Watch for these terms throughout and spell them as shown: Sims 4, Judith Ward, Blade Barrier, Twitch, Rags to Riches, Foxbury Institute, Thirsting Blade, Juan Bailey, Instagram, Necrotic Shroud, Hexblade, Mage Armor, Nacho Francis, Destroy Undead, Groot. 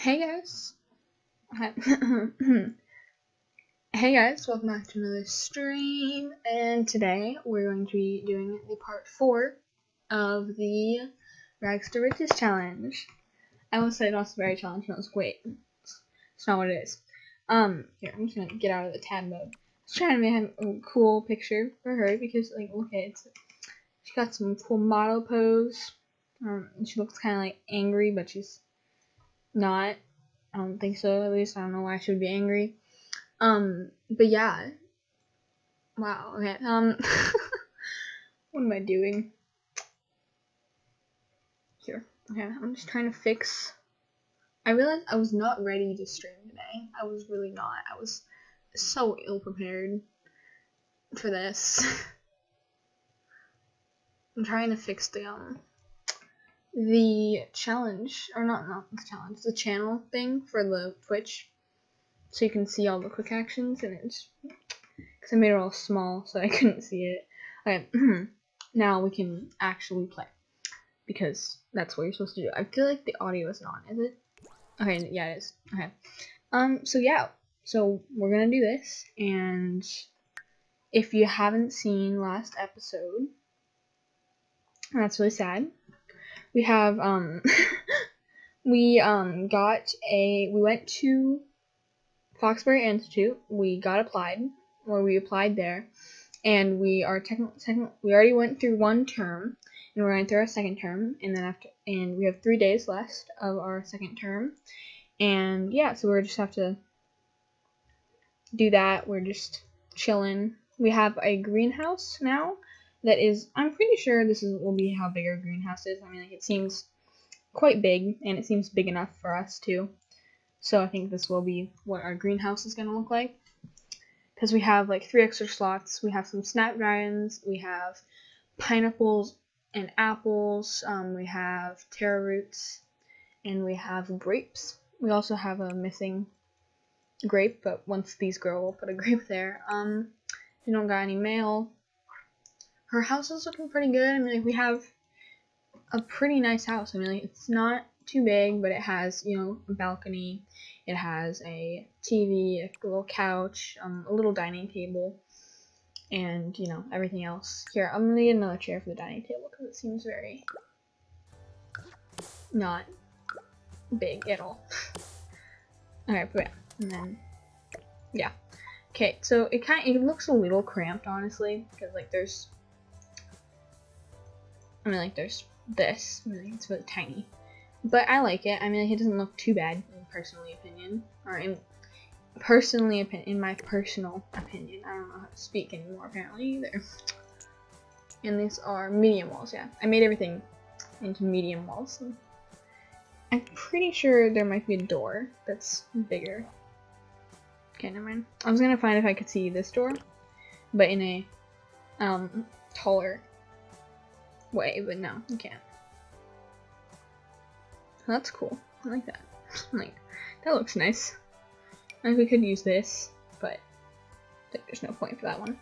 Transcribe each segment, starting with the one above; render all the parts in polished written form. Hey guys! Hi. Hey guys, welcome back to another stream, and today we're going to be doing the part 4 of the Rags to Riches challenge. I will say Foxbury challenge, no, wait, it's not what it is. Here, I'm just gonna get out of the tab mode. I was trying to make a cool picture for her because, like, look at it, she got some cool model pose. She looks kind of, like, angry, but she's not. I don't think so, at least. I don't know why she would be angry. But yeah. Wow, okay. What am I doing? Here. Okay, I'm just trying to fix. I realized I was not ready to stream today. I was really not. I was so ill-prepared for this. I'm trying to fix the challenge, or not the challenge, the channel thing for the Twitch, so you can see all the quick actions, and it's because I made it all small so I couldn't see it. Okay, now we can actually play, because that's what you're supposed to do. I feel like the audio is not, is it? Okay, yeah, it is. Okay, so yeah, so we're gonna do this, and if you haven't seen last episode, that's really sad. We have, we went to Foxbury Institute, we applied there, and we are we already went through one term, and we're going through our second term, and then we have 3 days left of our second term, and yeah, so we're just have to do that. We're just chilling. We have a greenhouse now. That is, I'm pretty sure will be how big our greenhouse is. I mean, like, it seems quite big, and it seems big enough for us, too. So I think this will be what our greenhouse is going to look like. Because we have, like, 3 extra slots. We have some snapdragons. We have pineapples and apples. We have taro roots. And we have grapes. We also have a missing grape, but once these grow, we'll put a grape there. We don't got any mail. Her house is looking pretty good. I mean, like, we have a pretty nice house. I mean, like, it's not too big, but it has, you know, a balcony. It has a TV, a little couch, a little dining table, and, you know, everything else. Here, I'm gonna need another chair for the dining table because it seems very not big at all. Alright, but yeah, and then, yeah. Okay, so it looks a little cramped, honestly, because, like, there's this. I mean, like, it's really tiny, but I like it. I mean, like, it doesn't look too bad, in my personal opinion. I don't know how to speak anymore, apparently, either. And these are medium walls, yeah. I made everything into medium walls. So I'm pretty sure there might be a door that's bigger. Okay, never mind. I was gonna find if I could see this door, but in a, taller way, but no, you can't. That's cool. I like that. Like, that looks nice. Like, we could use this, but there's no point for that one.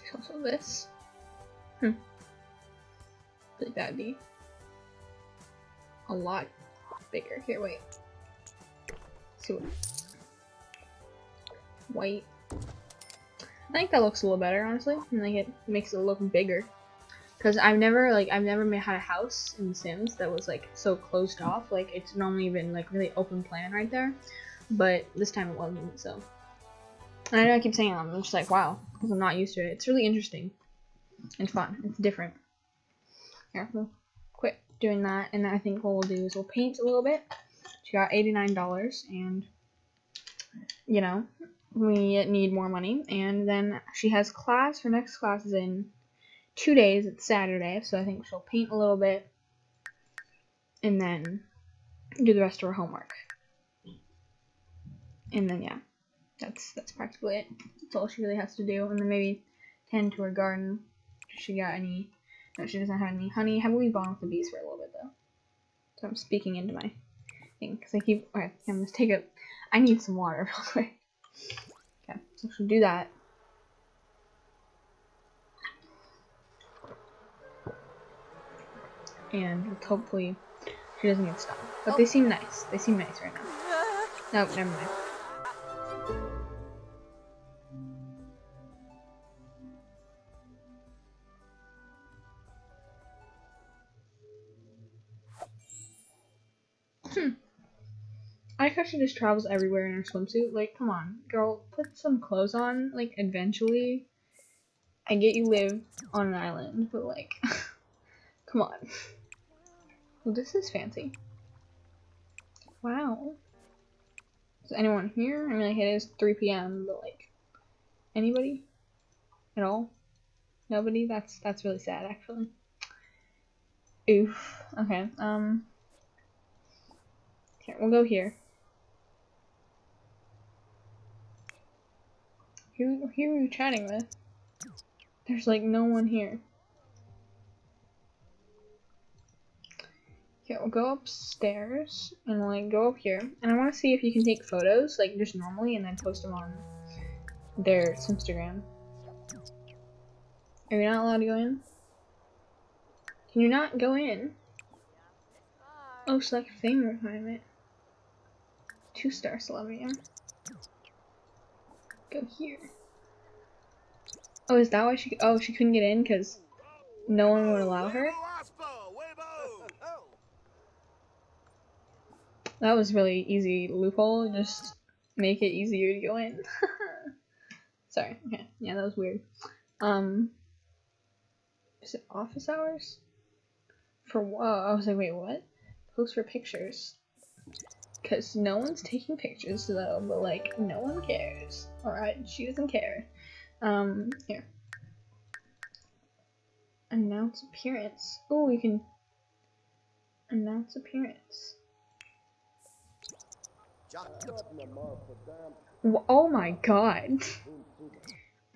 There's also this. I think that'd be a lot bigger. Here, wait. Let's see what. White. I think that looks a little better, honestly. And, like, it makes it look bigger. Because I've never had a house in Sims that was, like, so closed off. Like, it's normally been, like, really open plan right there. But this time it wasn't, so. And I know I keep saying that, I'm just like, wow. Because I'm not used to it. It's really interesting. It's fun. It's different. Here, we'll quit doing that. And then I think what we'll do is we'll paint a little bit. She got $89, and, you know, we need more money, and then she has class. Her next class is in 2 days. It's Saturday, so I think she'll paint a little bit, and then do the rest of her homework. And then, yeah, that's practically it. That's all she really has to do, and then maybe tend to her garden. She doesn't have any honey. How about we bond with the bees for a little bit, though? So I'm speaking into my thing, because okay, I'm just I need some water real quick. Okay, so she'll do that. and hopefully she doesn't get stung. But they seem nice. They seem nice right now. Nope, never mind. She just travels everywhere in her swimsuit. Like, come on, girl, put some clothes on. Like, eventually, I get you live on an island, but like, come on. Well, this is fancy. Wow. Is anyone here? I mean, like, it is 3 p.m., but like, anybody? At all? Nobody? That's really sad, actually. Oof. Okay. Here, we'll go here. Who are you chatting with? There's like no one here. Okay, we'll go upstairs and like go up here. And I want to see if you can take photos like just normally and then post them on their Instagram. Are you not allowed to go in? Can you not go in? Oh, select fame requirement. 2-star celebrity. Go here. Oh, is that why she? Oh, she couldn't get in because no one would allow her. That was really easy loophole. Just make it easier to go in. Sorry. Okay. Yeah, that was weird. Is it office hours? For what? I was like, wait, what? Post for pictures. Because no one's taking pictures though, but like, no one cares. Alright, she doesn't care. Here. Announce appearance. Oh, you can announce appearance. Oh my god.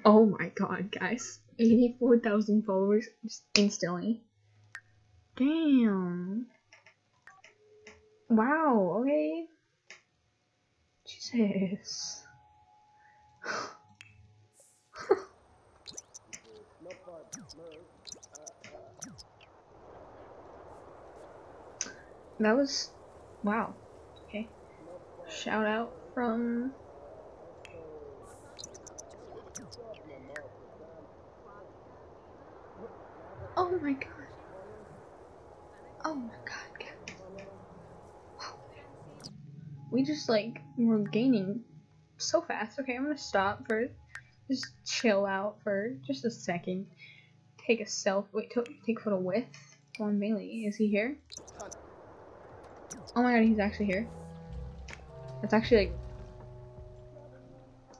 Oh my god, guys. 84,000 followers just instantly. Damn. Wow, okay. Jesus. That was... wow. Okay. Shout out from... oh my god. Oh my god. We just like we're gaining so fast. Okay, I'm gonna stop for just chill out for just a second. Take a self. Wait, take photo with Juan Bailey. Is he here? Oh my god, he's actually here. That's actually like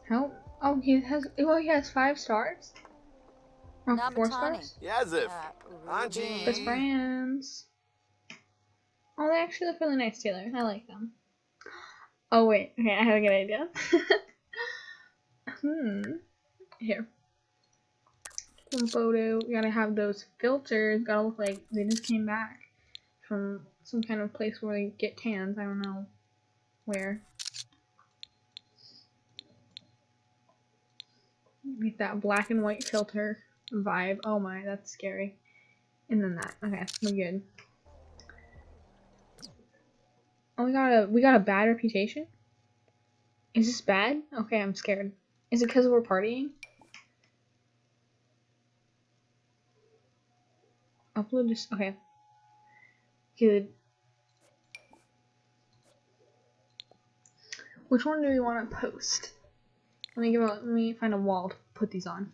how? Oh, he has. Well, he has 5 stars. Or 4 stars. Yes, if. Best brands. Oh, they actually look really nice, Taylor. I like them. Oh wait, okay, I have a good idea. Here. One photo, we gotta have those filters, gotta look like they just came back from some kind of place where they get tans, I don't know where. Like that black and white filter vibe, oh my, that's scary. And then that, okay, we're good. Oh, we got a bad reputation? Is this bad? Okay, I'm scared. Is it because we're partying? Upload this. Okay. Good. Which one do we want to post? Let me find a wall to put these on.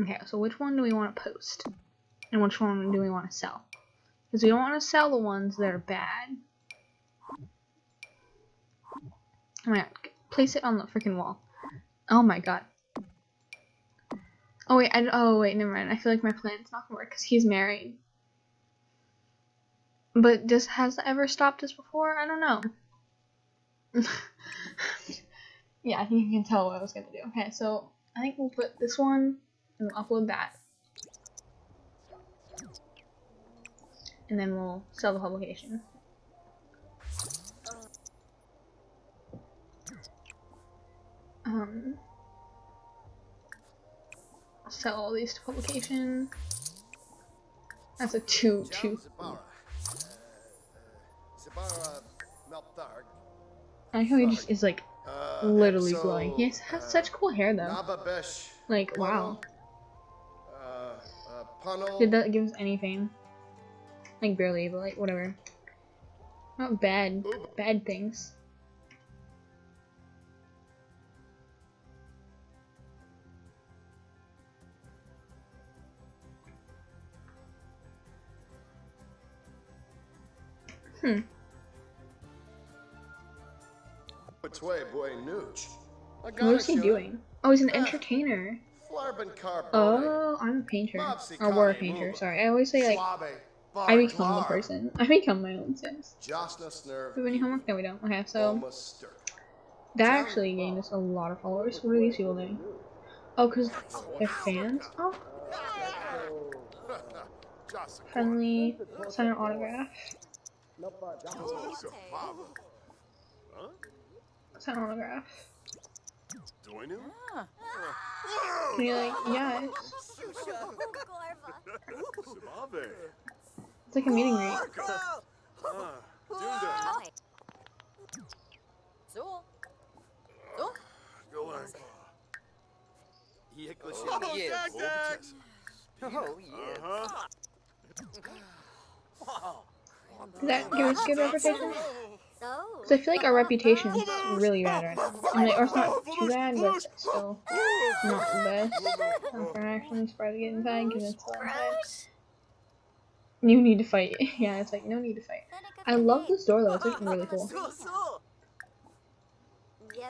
Okay, so which one do we want to post? And which one do we want to sell? Because we don't want to sell the ones that are bad. Oh my god. Place it on the freaking wall. Oh my god. Oh wait, never mind. I feel like my plan's not gonna work because he's married. But this has ever stopped us before? I don't know. Yeah, I think you can tell what I was gonna do. Okay, so I think we'll put this one and we'll upload that. And then we'll sell the publication. Sell all these to publication. That's a 2-2. I like how he just is like literally glowing. He has such cool hair though. Like, wow. Did that give us anything? Like, barely, but like, whatever. Not bad. Bad things. Hmm. What is he doing? Oh, he's an entertainer. Oh, I'm a painter. Or were a painter, sorry. I always say, like, I become a person. I become my own sense. Do we have any homework? No, we don't. Okay, so... that actually gained us a lot of followers. What are these people doing? Oh, because they're fans? Oh. Friendly. Sign an autograph. Sign an autograph. And you're like, yeah. It's like a meeting, right? Does that give us a good reputation? Because I feel like our reputation is really bad right now. I mean, or it's not too bad, but it's still not the best. We're actually surprised to get inside because it's outside. You need to fight. Yeah, it's like, no need to fight. I love this door though, it's like really cool.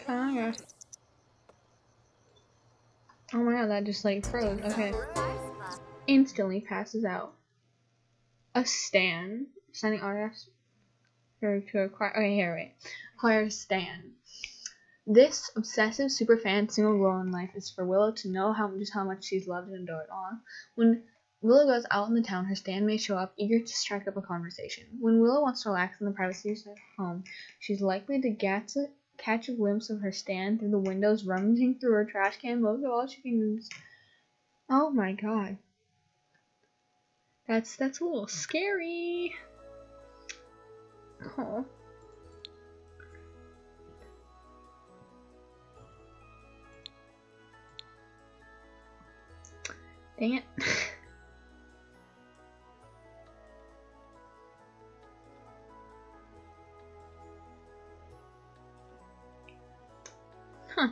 Oh my gosh. Oh my god, that just like froze. Okay. Instantly passes out. A stan. Signing autographs. Or to acquire. Okay, here, wait. Acquire stan. This obsessive superfan single girl in life is for Willow to know just how much she's loved and adored. Aww. When Willow goes out in the town, her stan may show up, eager to strike up a conversation. When Willow wants to relax in the privacy of her home, she's likely to catch a glimpse of her stan through the windows, rummaging through her trash can, most of all she can lose. Oh my god. That's a little scary. Oh. Dang it. Huh.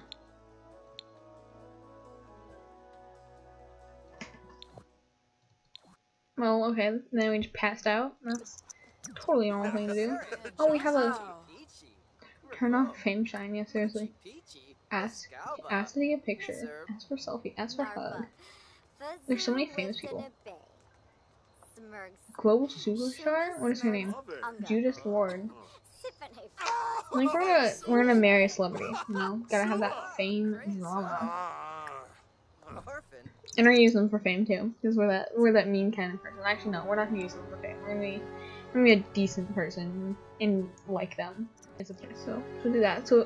Well, okay, then we just passed out. That's totally normal thing to do. Oh, we have a turn off fame shine. Yeah, seriously. Ask to take a picture. Ask for selfie. Ask for hug. There's so many famous people. Global superstar. What is her name? Judith Ward. Like we're gonna marry a celebrity. You know, gotta have that fame drama. And we're gonna use them for fame too, because we're that mean kind of person. Actually, no, we're not gonna use them for fame. We're gonna be a decent person and like them. So do that. So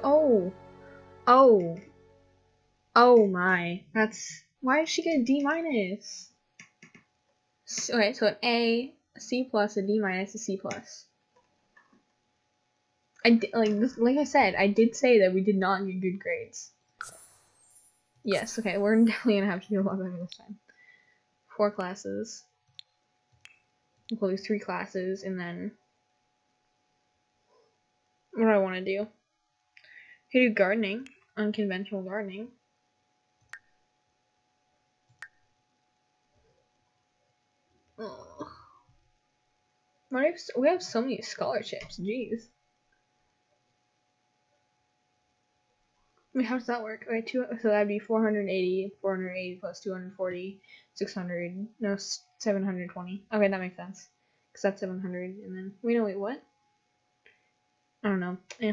oh my. That's why did she get a D-? So, okay, so an A, a C+, a D-, a C+. Like I said, I did say that we did not get good grades. Yes. Okay, we're definitely gonna have to do a lot better this time. 4 classes. We'll do 3 classes, and then what do I want to do? I could do gardening, unconventional gardening. Oh. We have so many scholarships. Jeez. Wait, how does that work? Okay, so that'd be 480, 480 plus 240, 600, no, 720. Okay, that makes sense. Because that's 700, and then, wait, what? I don't know. Yeah.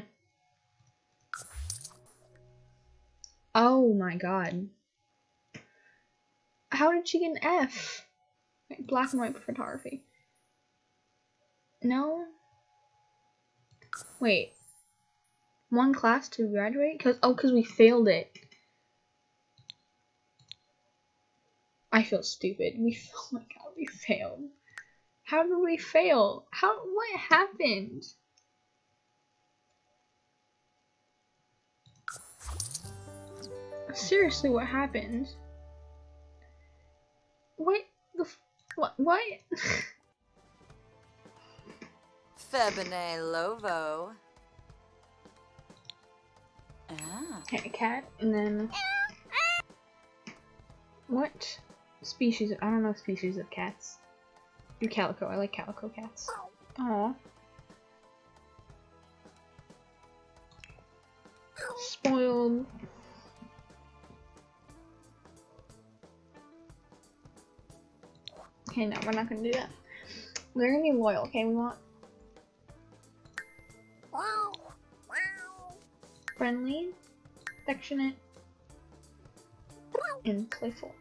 Oh my god. How did she get an F? Wait, black and white photography. No? Wait. 1 class to graduate? Cause we failed it. I feel stupid. Oh my god, we failed. How did we fail? What happened? Seriously, what happened? What the f- what? Febine Lovo. Ah. Cat, and then... What species? I don't know species of cats. And calico, I like calico cats. Aww. Spoiled. Okay, no, we're not gonna do that. They're gonna be loyal, okay? We want... Friendly, affectionate, and playful.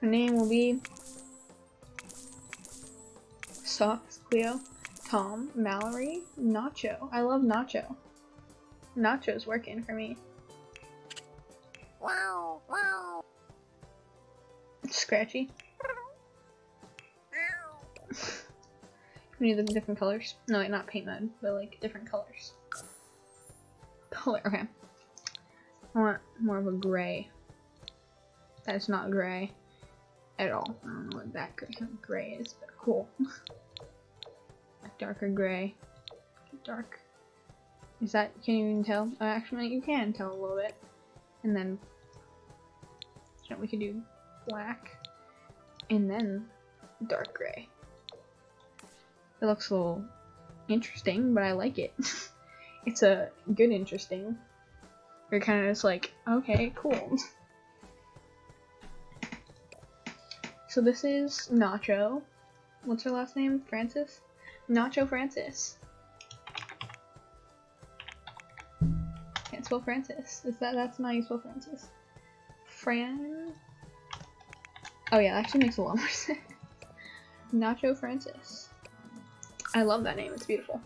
Her name will be Socks, Cleo, Tom, Mallory, Nacho. I love Nacho. Nacho's working for me. Wow, wow. Scratchy. We need the different colors. No, wait, not paint mode, but like different colors. Color, okay. I want more of a gray. That's not gray at all. I don't know what that gray is, but cool. A darker gray. Dark. Is that, can you even tell? Oh, actually, you can tell a little bit. And then, so we could do black. And then dark gray. It looks a little interesting, but I like it. It's a good interesting. You're kind of just like, okay, cool. So this is Nacho. What's her last name? Francis? Nacho Francis. Can't spell Francis. Is that's not how you spell Francis. Fran... Oh yeah, that actually makes a lot more sense. Nacho Francis. I love that name, it's beautiful.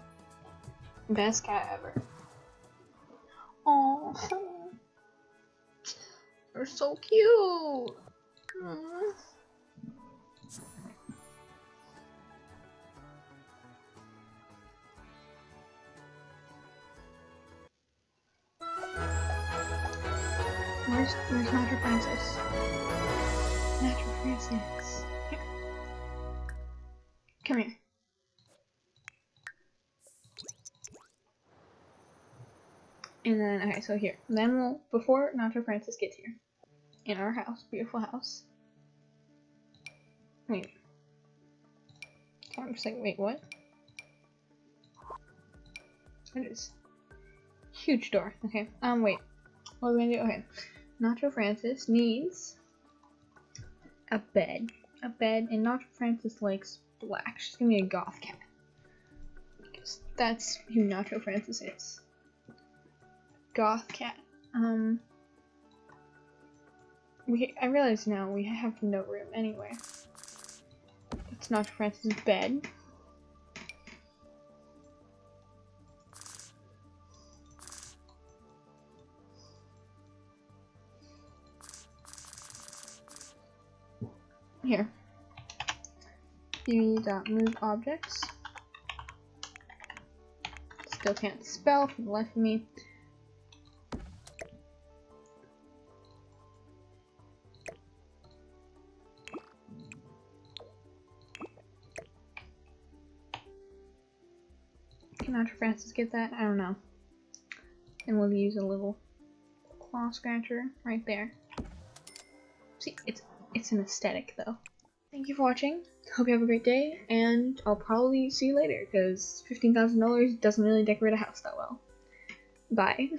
Best cat ever. Aww. They're so cute! Aww. Where's Natural Princess? Natural Princess. Here. Come here. And then, okay, so here. Then we'll, before Nacho Francis gets here, in our house, beautiful house. Wait. I'm just like, wait, what? It is. Huge door. Okay, wait. What are we gonna do? Okay. Nacho Francis needs a bed. A bed, and Nacho Francis likes black. She's gonna be a goth cat. Because that's who Nacho Francis is. Goth cat. I realize now we have no room anywhere. It's not Francis' bed. Here. Move objects. Still can't spell for the life of me. Nacho Francis get that? I don't know. And we'll use a little claw scratcher right there. See, it's an aesthetic though. Thank you for watching. Hope you have a great day, and I'll probably see you later because $15,000 doesn't really decorate a house that well. Bye.